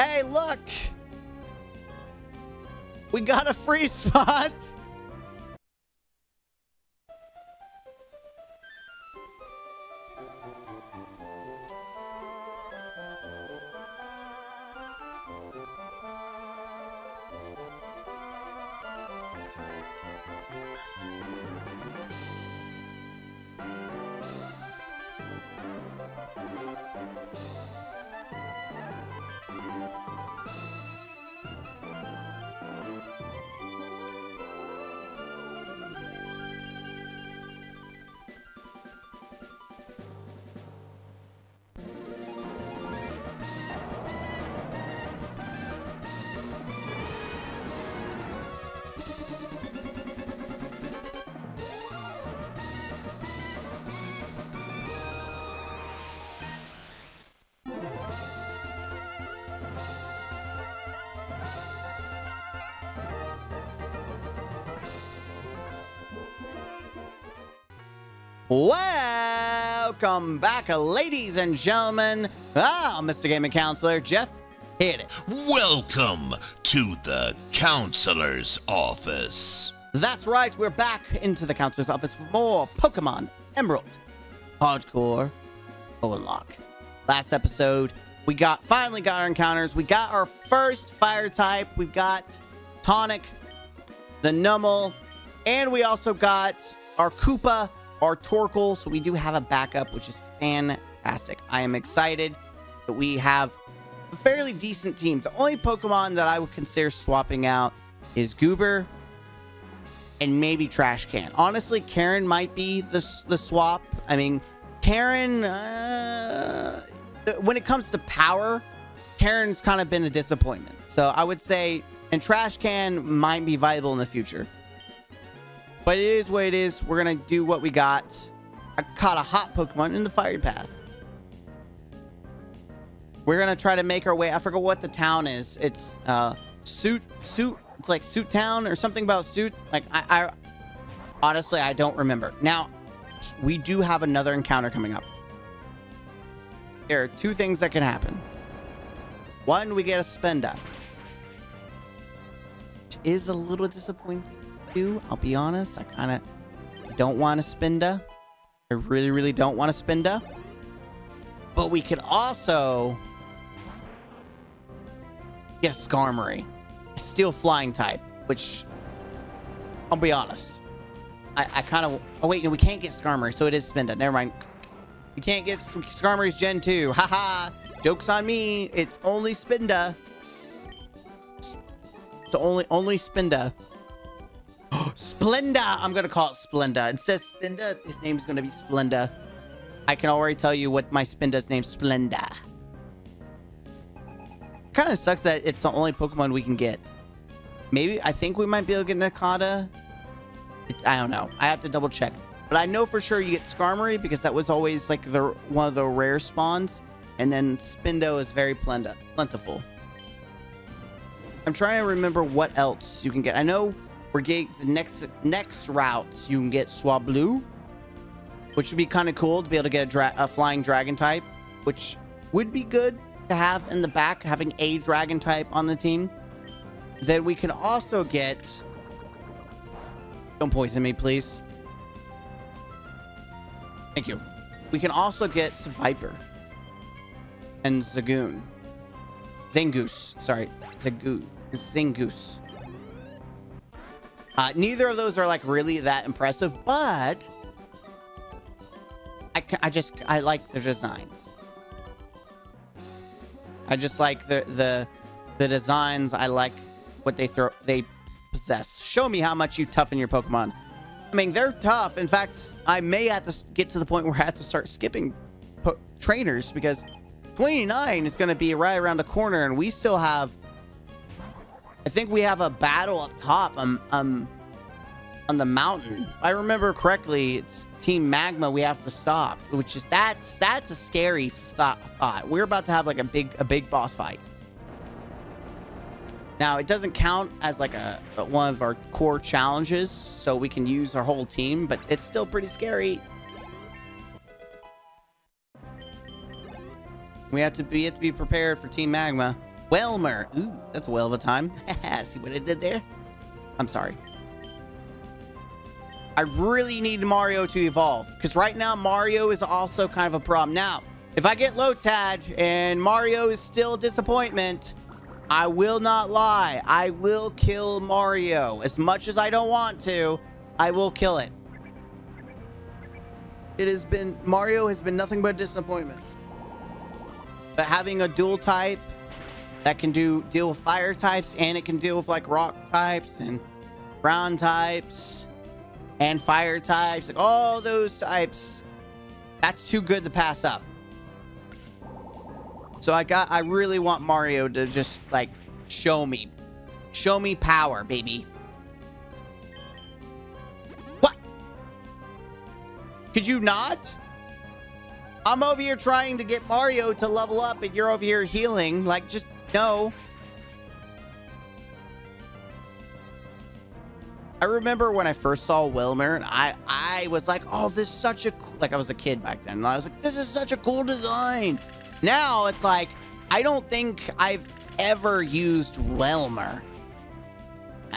Hey, look! We got a free spot! Welcome back, ladies and gentlemen. Mr. Gaming Counselor, Jeff, hit it. Welcome to the Counselor's Office. That's right, we're back into the Counselor's Office for more Pokemon Emerald Hardcore HoennLocke. Last episode, we finally got our encounters. We got our first fire type. We got Tonic, the Numel, and we also got our Koopa, our Torkoal, so we do have a backup, which is fantastic. I am excited that we have a fairly decent team. The only Pokemon that I would consider swapping out is Goober and maybe Trash Can. Honestly, Karen might be the swap. I mean, Karen, when it comes to power, Karen's kind of been a disappointment. So I would say, and Trash Can might be viable in the future. But it is what it is. We're going to do what we got. I caught a hot Pokemon in the fire path. We're going to try to make our way. I forgot what the town is. It's Suit. It's like Suit Town or something about Suit. Like, I honestly, I don't remember. Now, we do have another encounter coming up. There are two things that can happen. One, we get a Spinda, which is a little disappointing. I'll be honest, I kind of don't want a Spinda. I really, really don't want a Spinda. But we could also get a Skarmory, a Steel Flying type, which I'll be honest, I kind of... Oh wait, no, we can't get Skarmory, so it is Spinda. Never mind. We can't get Skarmory's Gen 2. Haha, joke's on me. It's only Spinda. It's only Spinda. Splenda! I'm gonna call it Splenda. It says Spinda. His name's gonna be Splenda. I can already tell you what my Spinda's name is, Splenda. Kind of sucks that it's the only Pokemon we can get. Maybe, I think we might be able to get Nakata. I don't know. I have to double check. But I know for sure you get Skarmory because that was always like one of the rare spawns. And then Spindo is very plentiful. I'm trying to remember what else you can get. I know... we're getting the next routes. You can get Swablu, which would be kind of cool to be able to get a flying dragon type, which would be good to have in the back, having a dragon type on the team. Then we can also get... Don't poison me, please. Thank you. We can also get Seviper and Zangoose. Sorry, Zangoose. Neither of those are like really that impressive, but I like their designs. I just like the designs. I like what they possess. Show me how much you toughen your Pokemon. I mean, they're tough. In fact, I may have to get to the point where I have to start skipping trainers because 29 is going to be right around the corner, and we still have... I think we have a battle up top on the mountain. If I remember correctly, it's Team Magma we have to stop, which is that's a scary thought. We're about to have like a big boss fight. Now, it doesn't count as like one of our core challenges, so we can use our whole team, but it's still pretty scary. We have to be prepared for Team Magma. Wailmer. Ooh, that's a whale of a time. See what I did there? I'm sorry. I really need Mario to evolve, because right now Mario is also kind of a problem. Now, if I get Lotad and Mario is still a disappointment, I will not lie. I will kill Mario. As much as I don't want to, I will kill it. It has been, Mario has been nothing but disappointment. But having a dual type that can deal with fire types, and it can deal with like rock types and ground types and fire types, like all those types, that's too good to pass up. So I really want Mario to just like show me power, baby. What? Could you not? I'm over here trying to get Mario to level up and you're over here healing. Like, just no. I remember when I first saw Wailmer, and I was like, oh, this is such a, like, I was a kid back then, and I was like, this is such a cool design. Now it's like, I don't think I've ever used Wailmer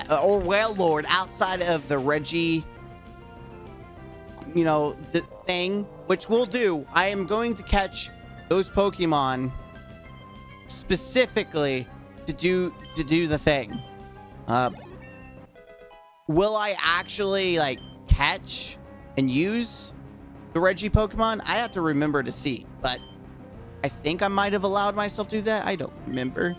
or Wailord outside of the Reggie, you know, the thing, which we'll do. I am going to catch those Pokemon specifically to do the thing. Will I actually like catch and use the Reggie Pokemon? I have to remember to see, but I think I might have allowed myself to do that. I don't remember.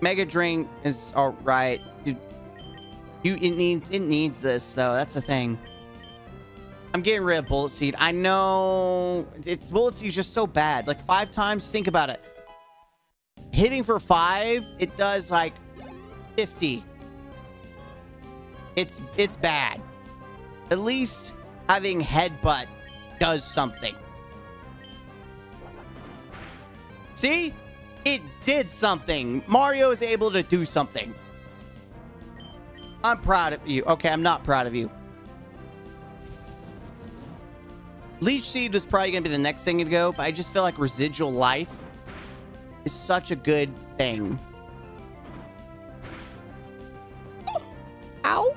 Mega Drain is all right. Dude, it needs this though. That's the thing. I'm getting rid of Bullet Seed. I know it's Bullet Seed is just so bad. Like 5 times. Think about it. Hitting for 5, it does like 50. It's bad. At least having Headbutt does something. See? It did something. Mario is able to do something. I'm proud of you. Okay, I'm not proud of you. Leech Seed is probably going to be the next thing to go, but I just feel like Residual Life is such a good thing. Ow!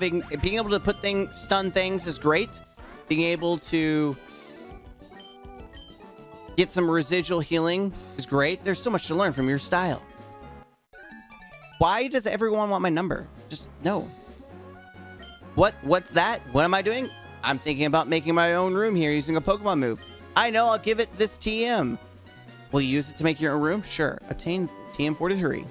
Being able to put things, stun things is great. Being able to get some residual healing is great. There's so much to learn from your style. Why does everyone want my number? Just no. What's that? What am I doing? I'm thinking about making my own room here using a Pokemon move. I know, I'll give it this TM. Will you use it to make your own room? Sure. Obtain TM 43.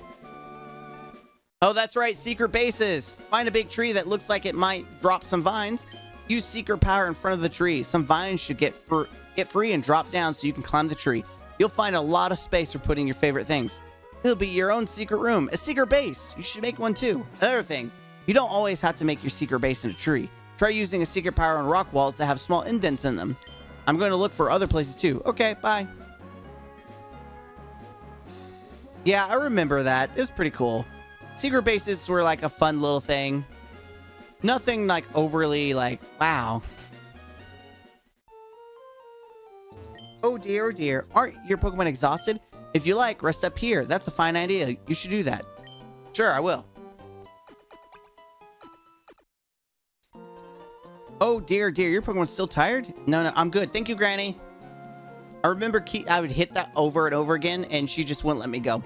Oh, that's right. Secret bases. Find a big tree that looks like it might drop some vines. Use secret power in front of the tree. Some vines should get free and drop down so you can climb the tree. You'll find a lot of space for putting your favorite things. It'll be your own secret room. A secret base. You should make one too. Another thing. You don't always have to make your secret base in a tree. Try using a secret power on rock walls that have small indents in them. I'm going to look for other places too. Okay, bye. Yeah, I remember that. It was pretty cool. Secret bases were like a fun little thing. Nothing like overly like, wow. Oh dear, aren't your Pokemon exhausted? If you like, rest up here. That's a fine idea. You should do that. Sure, I will. Oh dear, dear, your Pokemon's still tired? No, I'm good. Thank you, Granny. I remember I would hit that over and over again, and she just wouldn't let me go.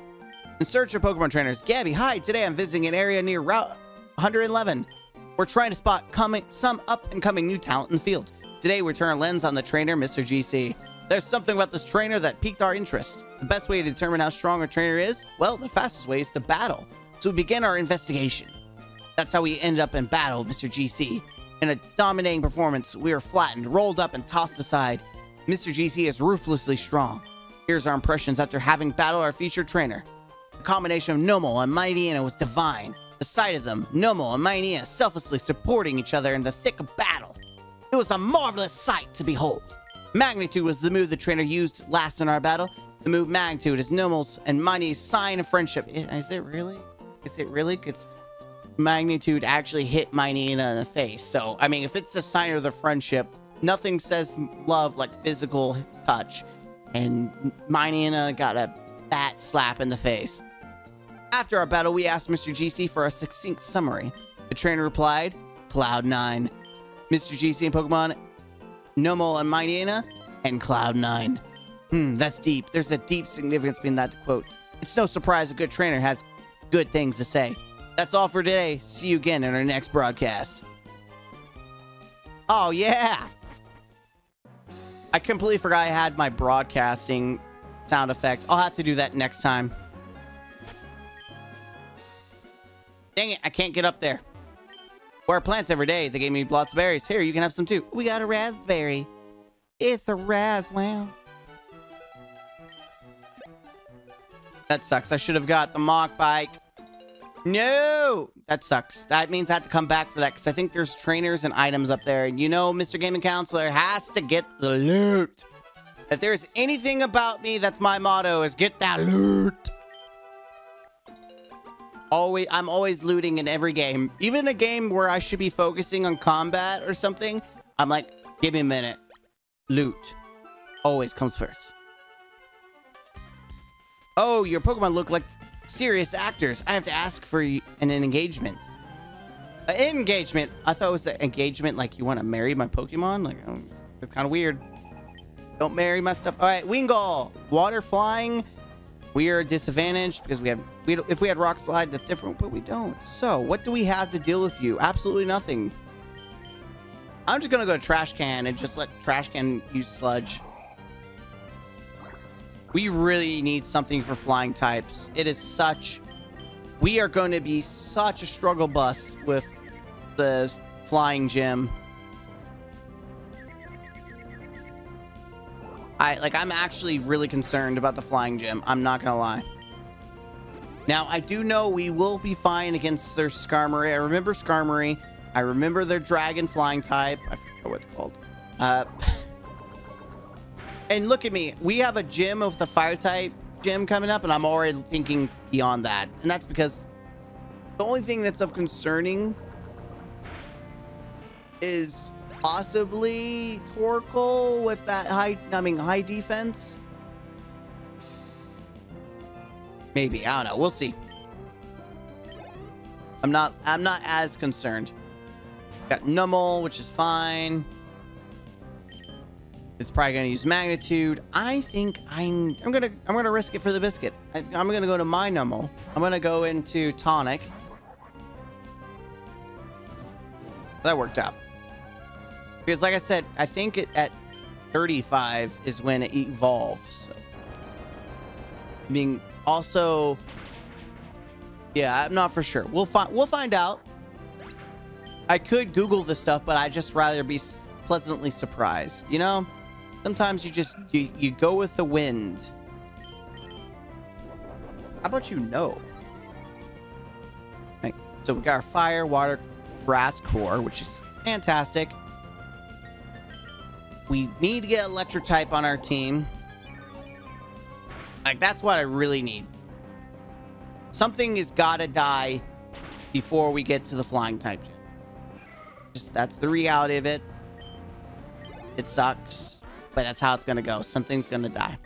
In search of Pokemon trainers. Gabby, hi. Today I'm visiting an area near Route 111. We're trying to spot some up-and-coming new talent in the field. Today we turn our lens on the trainer, Mr. GC. There's something about this trainer that piqued our interest. The best way to determine how strong a trainer is? Well, the fastest way is to battle. So we begin our investigation. That's how we ended up in battle, Mr. GC. In a dominating performance, we are flattened, rolled up, and tossed aside. Mr. GC is ruthlessly strong. Here's our impressions after having battled our featured trainer. The combination of Numel and Mightyena was divine. The sight of them, Numel and Mightyena selflessly supporting each other in the thick of battle. It was a marvelous sight to behold. Magnitude was the move the trainer used last in our battle. The move Magnitude is Numel's and Mighty's sign of friendship. Is it really? It's magnitude actually hit my Nina in the face. So, I mean, if it's a sign of the friendship, nothing says love like physical touch. And my Nina got a fat slap in the face. After our battle, we asked Mr. GC for a succinct summary. The trainer replied, Cloud9. Mr. GC and Pokemon, Numel and my Nina, and Cloud9. That's deep. There's a deep significance behind that quote. It's no surprise a good trainer has good things to say. That's all for today. See you again in our next broadcast. Oh, yeah! I completely forgot I had my broadcasting sound effect. I'll have to do that next time. Dang it, I can't get up there. Wear plants every day. They gave me lots of berries. Here, you can have some too. We got a raspberry. It's a razzwow. That sucks. I should have got the mock bike. No! That sucks. That means I have to come back for that because I think there's trainers and items up there. And you know, Mr. Gaming Counselor has to get the loot. If there's anything about me, that's my motto, is get that loot. Always, I'm always looting in every game. Even a game where I should be focusing on combat or something, I'm like, give me a minute. Loot. Always comes first. Oh, your Pokemon look like serious actors. I have to ask for an engagement. An engagement? I thought it was an engagement like you want to marry my Pokemon? Like, it's kind of weird. Don't marry my stuff. All right, Wingull. Water flying. We are disadvantaged because we have... if we had Rock Slide, that's different, but we don't. So, what do we have to deal with you? Absolutely nothing. I'm just going to go to Trash Can and just let Trash Can use Sludge. We really need something for flying types. It is such... we are going to be such a struggle bus with the flying gym. I'm actually really concerned about the flying gym. I'm not going to lie. Now, I do know we will be fine against their Skarmory. I remember Skarmory. I remember their dragon flying type. I forget what it's called. And look at me. We have a gym of the fire type gym coming up, and I'm already thinking beyond that. And that's because the only thing that's of concerning is possibly Torkoal with that high defense. Maybe. I don't know. We'll see. I'm not as concerned. Got Numel, which is fine. It's probably gonna use magnitude. I think I'm gonna risk it for the biscuit. I'm gonna go to my Numel. I'm gonna go into tonic. That worked out because, like I said, I think at 35 is when it evolves. So. I mean, also, yeah, I'm not for sure. We'll find out. I could Google this stuff, but I'd just rather be pleasantly surprised, you know. Sometimes you just you go with the wind. How about you know? Right, so we got our fire, water, grass core, which is fantastic. We need to get electric type on our team. Like, that's what I really need. Something has got to die before we get to the flying type gym. Just that's the reality of it. It sucks, but that's how it's gonna go. Something's gonna die.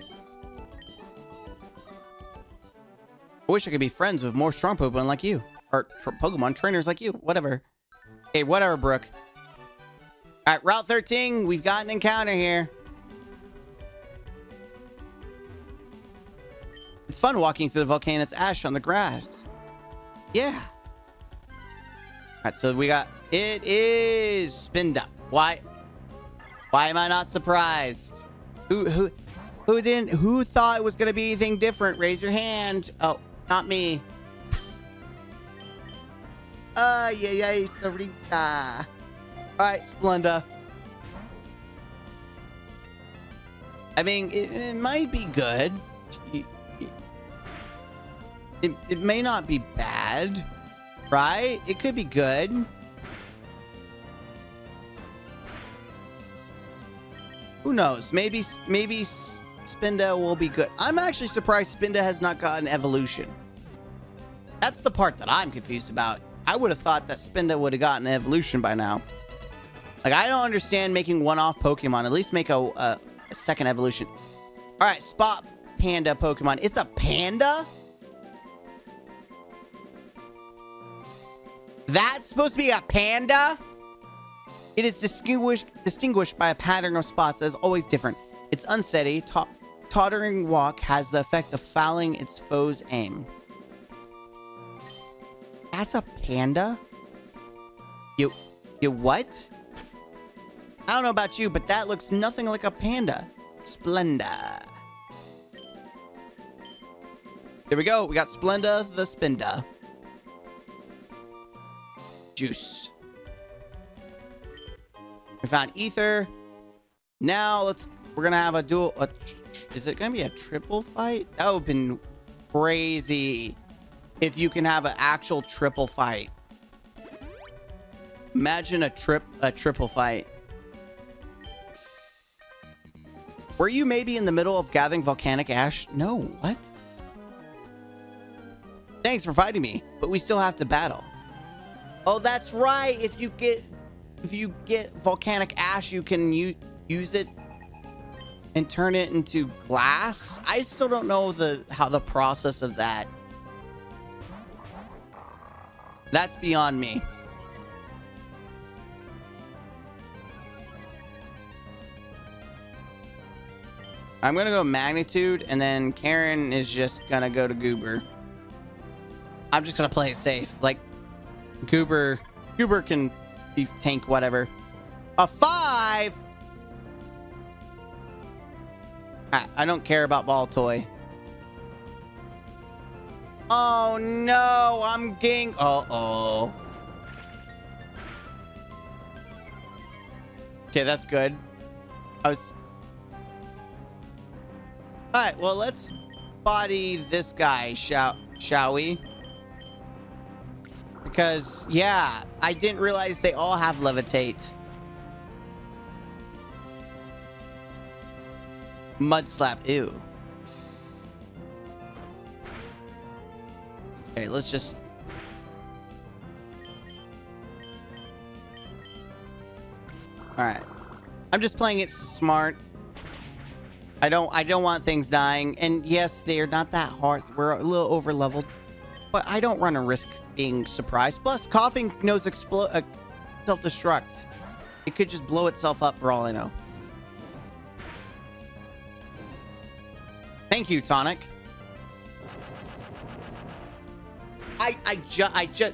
I wish I could be friends with more strong Pokemon like you, or Pokemon trainers like you. Whatever. Hey, whatever, Brooke. All right, Route 13. We've got an encounter here. It's fun walking through the volcano's ash on the grass. Yeah. All right, so we got. It is Spinda. Why? Why am I not surprised? Who thought it was gonna be anything different? Raise your hand. Oh, not me. Yeah, Sarita. Alright, Splenda. I mean, it might be good. It may not be bad, right? It could be good. Who knows? Maybe Spinda will be good. I'm actually surprised Spinda has not gotten evolution. That's the part that I'm confused about. I would have thought that Spinda would have gotten an evolution by now. Like, I don't understand making one-off Pokemon. At least make a second evolution. All right, Spot Panda Pokemon. It's a panda? That's supposed to be a panda? It is distinguished by a pattern of spots that is always different. Its unsteady, tottering walk has the effect of fouling its foe's aim. That's a panda? You what? I don't know about you, but that looks nothing like a panda. Splenda. There we go. We got Splenda the Spinda. Juice. We found Ether. Now we're gonna have a duel. Is it gonna be a triple fight? That would have been crazy if you can have an actual triple fight. Imagine a triple fight. Were you maybe in the middle of gathering volcanic ash? No, what? Thanks for fighting me, but we still have to battle. Oh, that's right. If you get volcanic ash, you can use it and turn it into glass. I still don't know how the process of that. That's beyond me. I'm gonna go Magnitude, and then Karen is just gonna go to Goober. I'm just gonna play it safe. Like, Goober can be tank whatever. A 5! I don't care about Baltoy. Oh no, I'm getting... Uh-oh. Okay, that's good. Alright, well, let's body this guy, shall we? Because, yeah, I didn't realize they all have Levitate. Mud Slap, ew. Okay, let's just... Alright. I'm just playing it smart. I don't want things dying, and yes, they're not that hard. We're a little over leveled, but I don't run a risk being surprised. Plus, coughing knows self-destruct. It could just blow itself up for all I know. Thank you, Tonic. I just.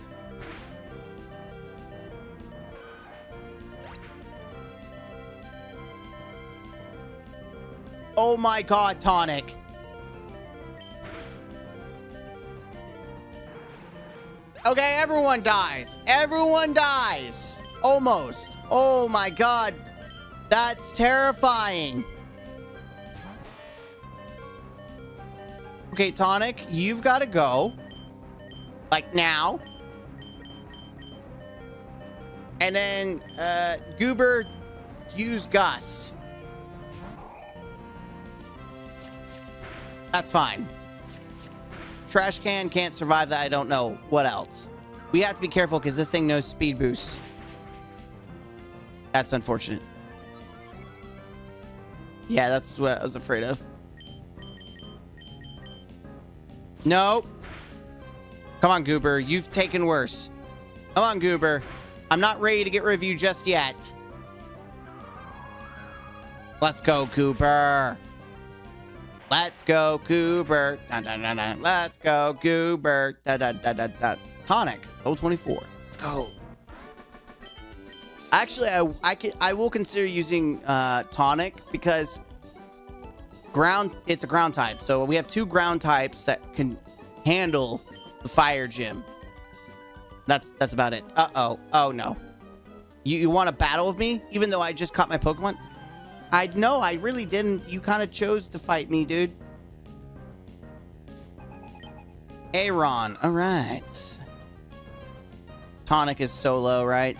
Oh my god, Tonic. Okay, everyone dies. Everyone dies. Almost. Oh my god. That's terrifying. Okay, Tonic, you've got to go. Like now. And then, Goober, use Gust. That's fine. Trash can can't survive that. I don't know what else. We have to be careful because this thing knows speed boost. That's unfortunate. Yeah, that's what I was afraid of. No. Come on, Goober. You've taken worse. Come on, Goober. I'm not ready to get rid of you just yet. Let's go, Goober. Let's go, Goober. Dun, dun, dun, dun. Let's go, Goober. Dun, dun, dun, dun, dun. Tonic, level 24. Let's go. Actually, I will consider using Tonic because ground. It's a ground type, so we have two ground types that can handle the fire gym. That's about it. Uh-oh. Oh no. You want to battle with me, even though I just caught my Pokemon? I know, I really didn't. You kind of chose to fight me, dude. Aron, all right. Tonic is so low, right?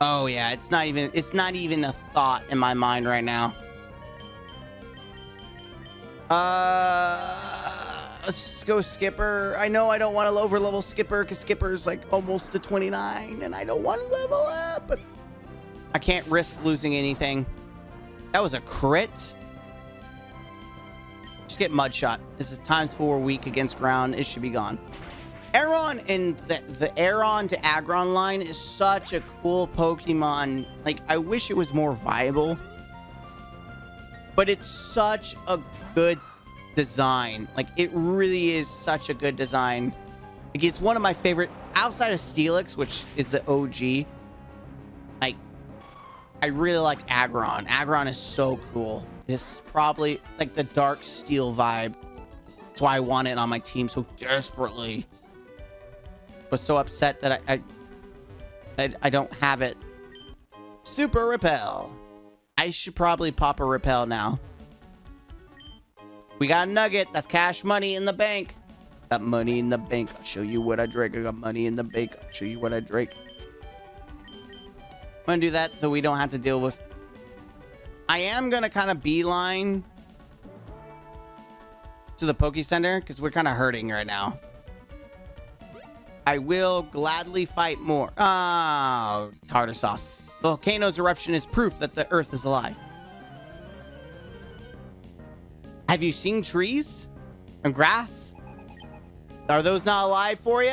Oh yeah, it's not even a thought in my mind right now. Let's go Skipper. I know I don't want to overlevel Skipper because Skipper's like almost to 29 and I don't want to level up, but I can't risk losing anything. That was a crit. Just get Mud Shot. This is ×4 weak against ground. It should be gone. Aron and the Aron to Aggron line is such a cool Pokemon. Like, I wish it was more viable, but it's such a good design. Like, it really is such a good design. Like, it's one of my favorite outside of Steelix, which is the OG. I really like Aggron. Aggron is so cool. It's probably like the dark steel vibe. That's why I want it on my team so desperately. Was so upset that I don't have it. Super Repel. I should probably pop a Repel now. We got a nugget. That's cash money in the bank. Got money in the bank. I'll show you what I drink. I got money in the bank. I'll show you what I drink. I'm going to do that so we don't have to deal with... I am going to kind of beeline to the Poke Center because we're kind of hurting right now. I will gladly fight more. Oh, tartar sauce. The volcano's eruption is proof that the earth is alive. Have you seen trees and grass? Are those not alive for you?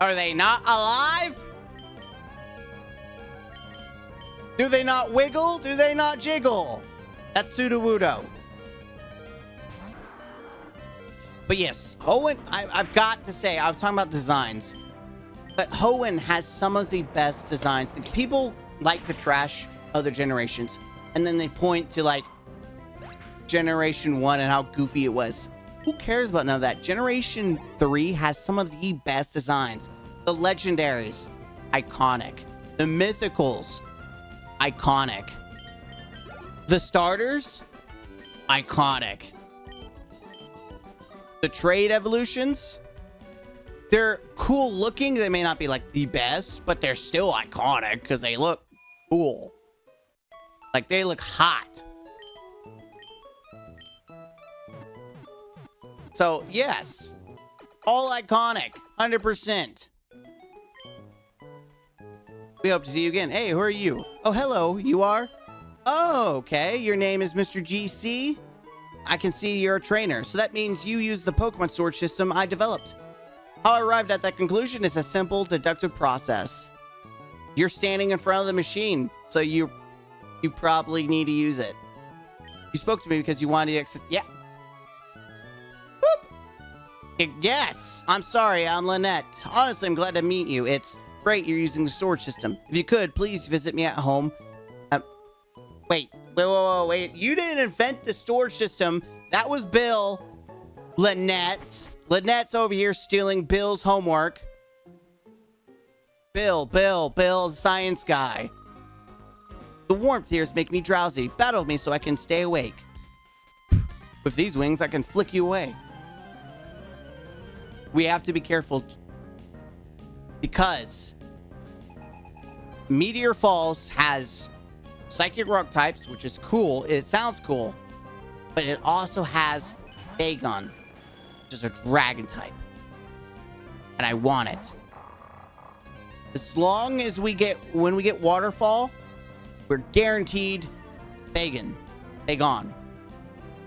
Are they not alive? Do they not wiggle? Do they not jiggle? That's Sudowoodo. But yes, Hoenn, I've got to say, I was talking about designs, but Hoenn has some of the best designs. The people like to trash other generations, and then they point to like Generation 1 and how goofy it was. Who cares about none of that? Generation 3 has some of the best designs. The legendaries, iconic. The mythicals, iconic. The starters, iconic. The trade evolutions, they're cool looking. They may not be like the best, but they're still iconic because they look cool. Like, they look hot. So yes, all iconic, 100%. We hope to see you again. Hey, who are you? Oh, hello, you are? Oh, okay, your name is Mr. GC. I can see you're a trainer, so that means you use the Pokemon Sword system I developed. How I arrived at that conclusion is a simple deductive process. You're standing in front of the machine, so you probably need to use it. You spoke to me because you wanted to exit. Yeah. Boop. Yes, I'm sorry, I'm Lynette. Honestly, I'm glad to meet you. It's great you're using the Sword system. If you could, please visit me at home. Wait, you didn't invent the storage system. That was Bill. Lynette's over here stealing Bill's homework. Bill, science guy. The warmth here is making me drowsy. Battle with me so I can stay awake. With these wings, I can flick you away. We have to be careful because Meteor Falls has Psychic Rock types, which is cool. It sounds cool, but it also has Bagon, which is a dragon type, and I want it. As long as we get, when we get Waterfall, we're guaranteed Bagon,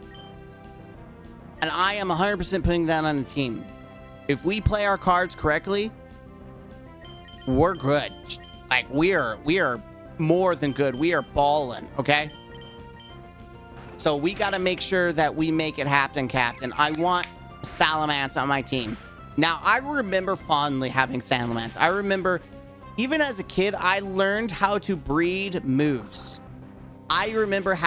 and I am 100% putting that on the team. If we play our cards correctly, we're good. Like, we are more than good. We are balling, okay? So we got to make sure that we make it happen, Captain. I want Salamance on my team. Now, I remember fondly having Salamance. I remember even as a kid, I learned how to breed moves. I remember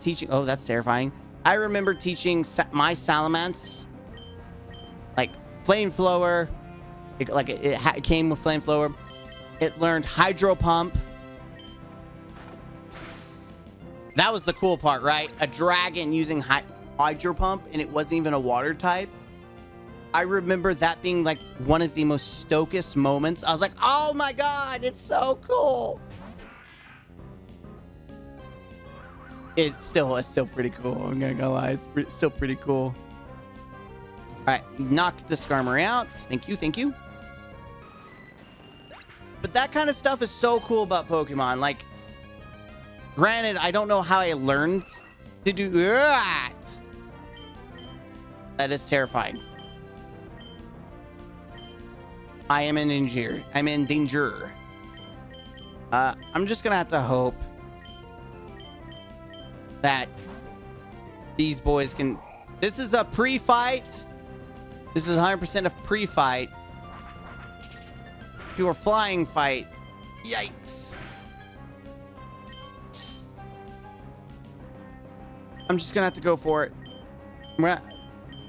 teaching... Oh, that's terrifying. I remember teaching my Salamance, like, Flame Flower. It came with Flame Flower. It learned Hydro Pump. That was the cool part, right? A dragon using Hydro Pump, and it wasn't even a water type. I remember that being like one of the most stokest moments. I was like, oh my God, it's so cool. It's still pretty cool. I'm not gonna lie, it's still pretty cool. All right, knocked the Skarmory out. Thank you, thank you. But that kind of stuff is so cool about Pokemon. Like, granted, I don't know how I learned to do that. That is terrifying. I am in danger. I'm in danger. I'm just gonna have to hope that these boys can. This is a pre-fight. This is 100% of pre-fight. Pure flying fight. Yikes. I'm just gonna have to go for it. I'm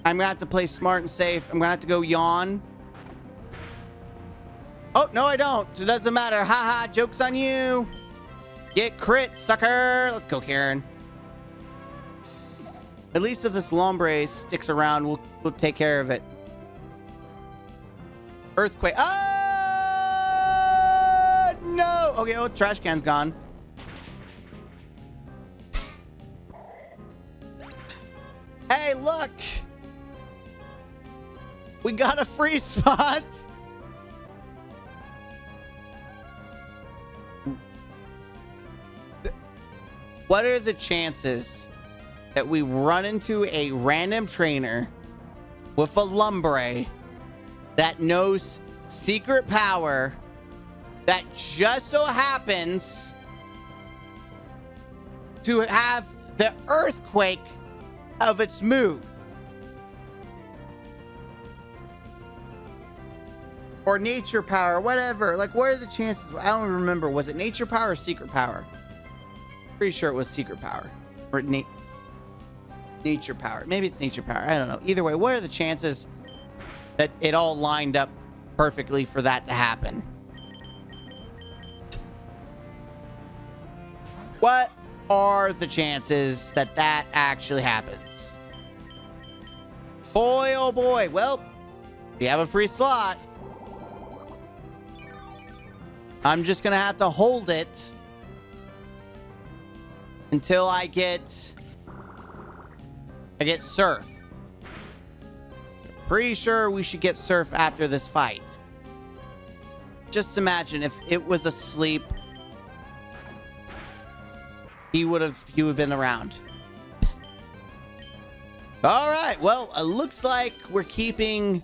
gonna have to play smart and safe. I'm gonna have to go yawn. Oh, no, I don't. It doesn't matter. Haha, joke's on you. Get crit, sucker. Let's go, Karen. At least if this Lombre sticks around, we'll take care of it. Earthquake. Oh, no. Okay, well, trash can's gone. Hey, look. We got a free spot. What are the chances that we run into a random trainer with a Lombre that knows secret power that just so happens to have the earthquake of its move? Or nature power, whatever. Like, what are the chances? I don't remember. Was it nature power or secret power? Pretty sure it was secret power. Or nature power. Maybe it's nature power. I don't know. Either way, what are the chances that it all lined up perfectly for that to happen? What are the chances that that actually happens? Boy, oh boy. Well, we have a free slot. I'm just gonna have to hold it until I get Surf. Pretty sure we should get Surf after this fight. Just imagine if it was asleep, he would have been around. All right, well, it looks like we're keeping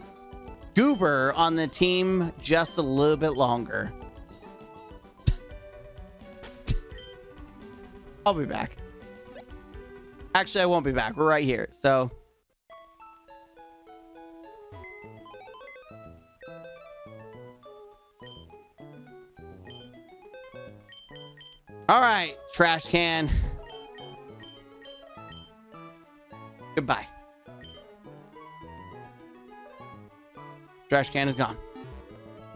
Goober on the team just a little bit longer. I'll be back. Actually, I won't be back. We're right here. So. All right, trash can. Goodbye. Trash can is gone.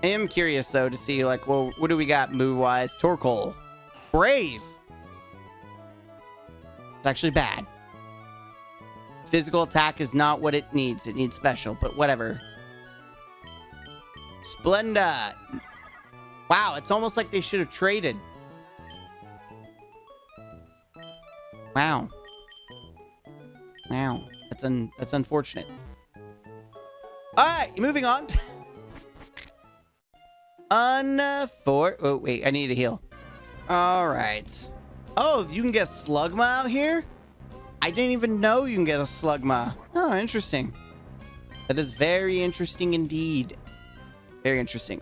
I am curious, though, to see, like, well, what do we got move-wise? Torkoal. Brave. It's actually bad. Physical attack is not what it needs. It needs special, but whatever. Spinda. Wow, it's almost like they should have traded. Wow. Wow. That's unfortunate. All right, moving on. Oh, wait, I need a heal. All right. Oh, you can get Slugma out here? I didn't even know you can get a Slugma. Oh, interesting. That is very interesting indeed. Very interesting.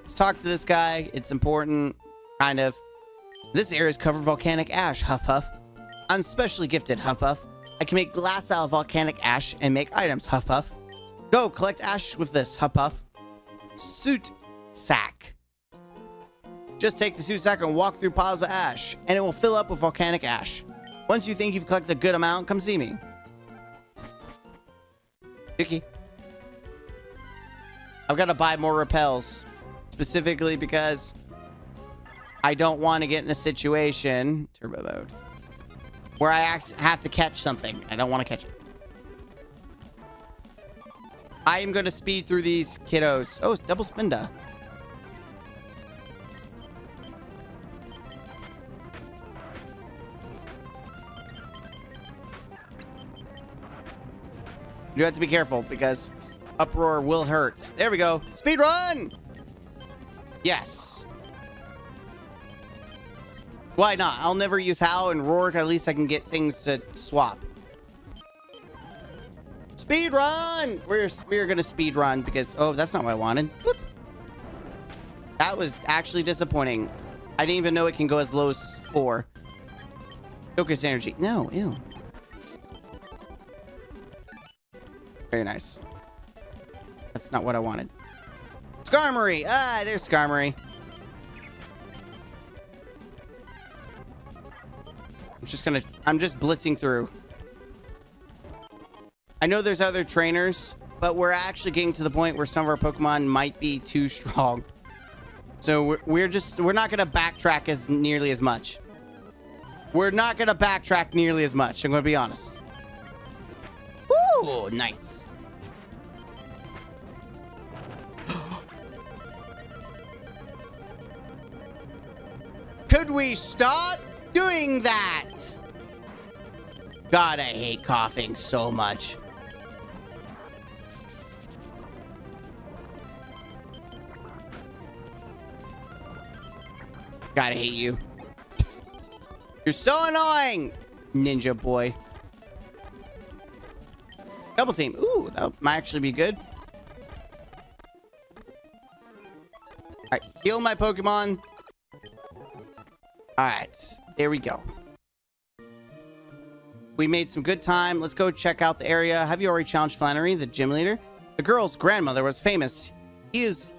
Let's talk to this guy. It's important, kind of. This area is covered in volcanic ash, Huff Huff. I'm specially gifted, Huff Huff. I can make glass out of volcanic ash and make items, Huff Huff. Go, collect ash with this, Huff Huff. Suit sack. Just take the suit sack and walk through piles of ash, and it will fill up with volcanic ash. Once you think you've collected a good amount, come see me. Vicky. I've got to buy more repels, specifically because I don't want to get in a situation, turbo mode, where I have to catch something. I don't want to catch it. I am going to speed through these kiddos. Oh, it's double Spinda. You do have to be careful because uproar will hurt. There we go. Speed run. Yes. Why not? I'll never use Howl and Roar. At least I can get things to swap. Speed run. We're gonna speed run because oh, that's not what I wanted. Whoop. That was actually disappointing. I didn't even know it can go as low as 4. Focus energy. No, ew. Very nice. That's not what I wanted. Skarmory! Ah, there's Skarmory. I'm just blitzing through. I know there's other trainers, but we're actually getting to the point where some of our Pokemon might be too strong. So we're not going to backtrack as nearly as much. We're not going to backtrack nearly as much. I'm going to be honest. Ooh, nice. Could we stop doing that? God, I hate coughing so much. God, I hate you. You're so annoying, ninja boy. Double team. Ooh, that might actually be good. All right, heal my Pokemon. All right, there we go. We made some good time. Let's go check out the area. Have you already challenged Flannery, the gym leader? The girl's grandmother was famous. He was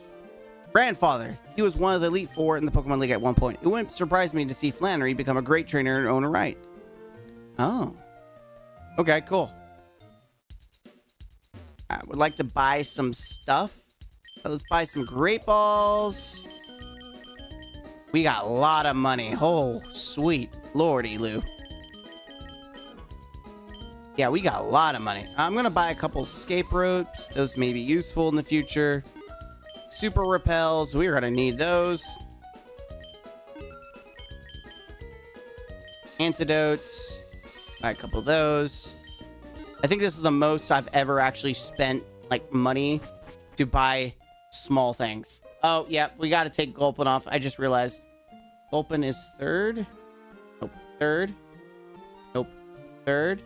one of the elite 4 in the Pokemon League at one point. It wouldn't surprise me to see Flannery become a great trainer in her own right. Oh. Okay, cool. I would like to buy some stuff. So let's buy some Great Balls. We got a lot of money. Oh, sweet lordy Lou. Yeah, we got a lot of money. I'm going to buy a couple escape ropes. Those may be useful in the future. Super repels, we're gonna need those. Antidotes, buy a couple of those. I think this is the most I've ever actually spent like money to buy small things. Oh yeah, we gotta take Gulpin off. I just realized Gulpin is 3rd. Nope, 3rd. Nope, 3rd.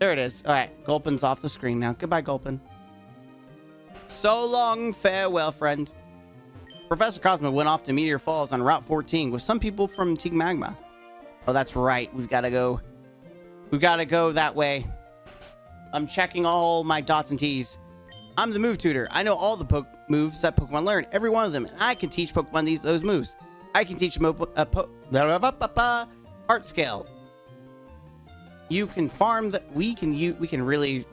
There it is. All right, Gulpin's off the screen now. Goodbye, Gulpin. So long, farewell, friend. Professor Cosmo went off to Meteor Falls on Route 14 with some people from Team Magma. Oh, that's right. We've got to go. We've got to go that way. I'm checking all my dots and T's. I'm the move tutor. I know all the moves that Pokemon learn, every one of them, and I can teach Pokemon those moves. I can teach Heart Scale. You can farm the. We can really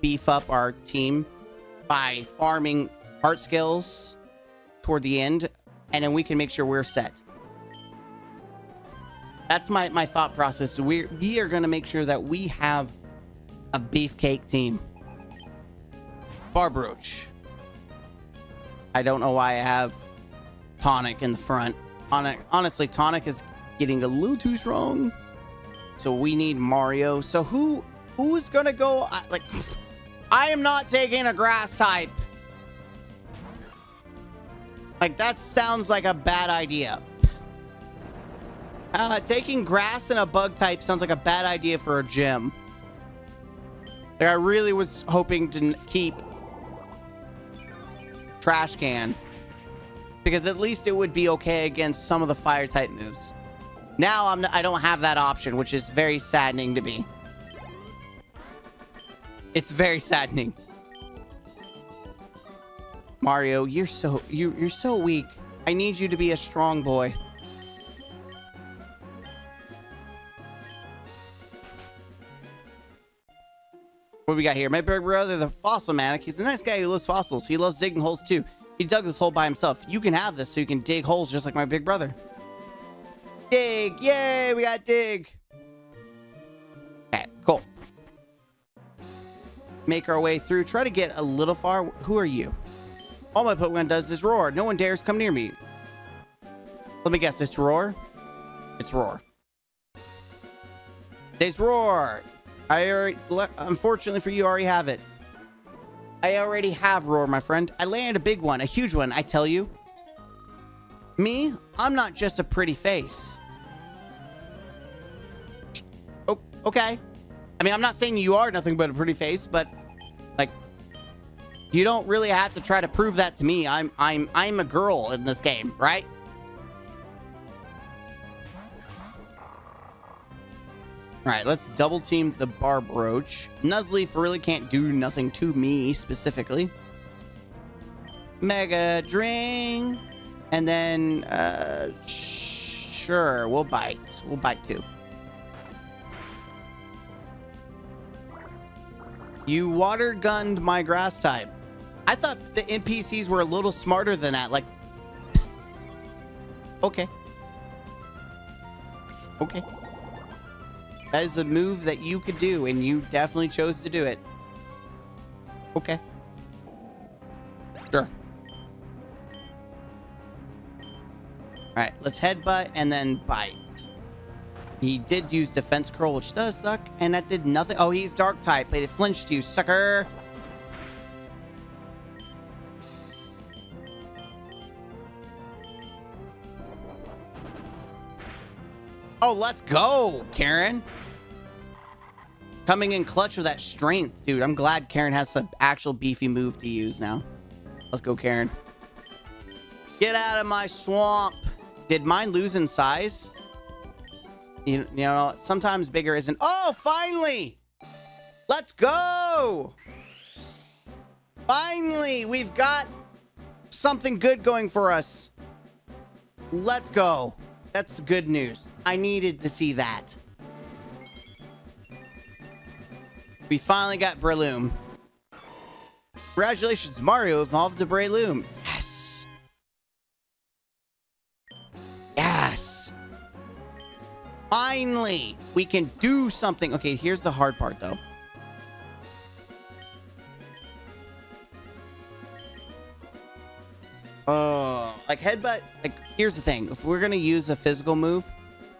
beef up our team by farming heart skills toward the end, and then we can make sure we're set. That's my thought process. We are going to make sure that we have a beefcake team. Barboach. I don't know why I have Tonic in the front. Honestly, Tonic is getting a little too strong, so we need Mario. So who is going to go like? I am not taking a grass type. Like, that sounds like a bad idea. Taking grass and a bug type sounds like a bad idea for a gym. Like, I really was hoping to keep Trash Can, because at least it would be okay against some of the fire type moves. Now I don't have that option, which is very saddening to me. It's very saddening. Mario, you're so weak. I need you to be a strong boy. What do we got here? My bird brother, the fossil maniac. He's a nice guy who loves fossils. He loves digging holes too. He dug this hole by himself. You can have this so you can dig holes just like my big brother. Dig! Yay! We got dig! Okay, cool. Make our way through. Try to get a little far. Who are you? All my Pokemon does is roar. No one dares come near me. Let me guess. It's roar. It's roar. It's roar. I already, unfortunately for you, already have it. I already have Roar, my friend. I landed a big one, a huge one, I tell you. Me, I'm not just a pretty face. Oh, okay. I mean, I'm not saying you are nothing but a pretty face, but like, you don't really have to try to prove that to me. I'm a girl in this game, right? All right, let's double team the Barboach. Nuzleaf really can't do nothing to me specifically. Mega Drain. And then, sure, we'll bite. We'll bite too. You water gunned my grass type. I thought the NPCs were a little smarter than that. Like, okay. Okay. That is a move that you could do, and you definitely chose to do it. Okay. Sure. Alright, let's headbutt and then bite. He did use defense curl, which does suck, and that did nothing. Oh, he's dark type, but it flinched you, sucker. Oh, let's go, Karen. Coming in clutch with that strength, dude. I'm glad Karen has some actual beefy move to use now. Let's go, Karen. Get out of my swamp. Did mine lose in size? You know, sometimes bigger isn't... Oh, finally! Let's go! Finally, we've got something good going for us. Let's go. That's good news. I needed to see that. We finally got Breloom. Congratulations, Mario evolved to Breloom. Yes! Yes! Finally, we can do something. Okay, here's the hard part, though. Oh, like headbutt. Like, here's the thing. If we're going to use a physical move,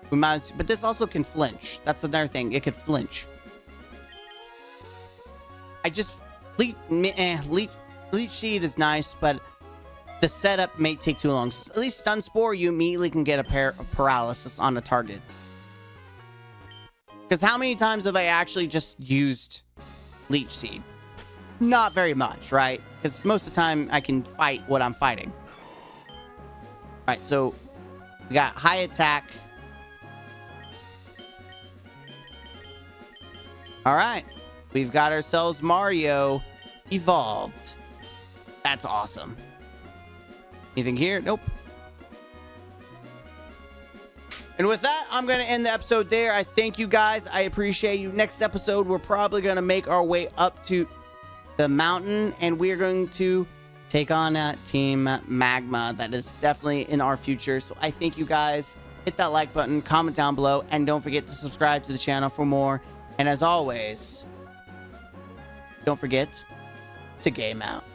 we might as well. But this also can flinch. That's another thing. It could flinch. I just... Leech Seed is nice, but the setup may take too long. At least Stun Spore, you immediately can get a paralysis on a target. Because how many times have I actually just used Leech Seed? Not very much, right? Because most of the time I can fight what I'm fighting. All right, so we got high attack. All right, we've got ourselves Mario evolved. That's awesome. Anything here? Nope. And with that, I'm going to end the episode there. I thank you guys. I appreciate you. Next episode, we're probably going to make our way up to the mountain, and we're going to take on Team Magma. That is definitely in our future. So I thank you guys. Hit that like button, comment down below, and don't forget to subscribe to the channel for more. And as always, don't forget to game out.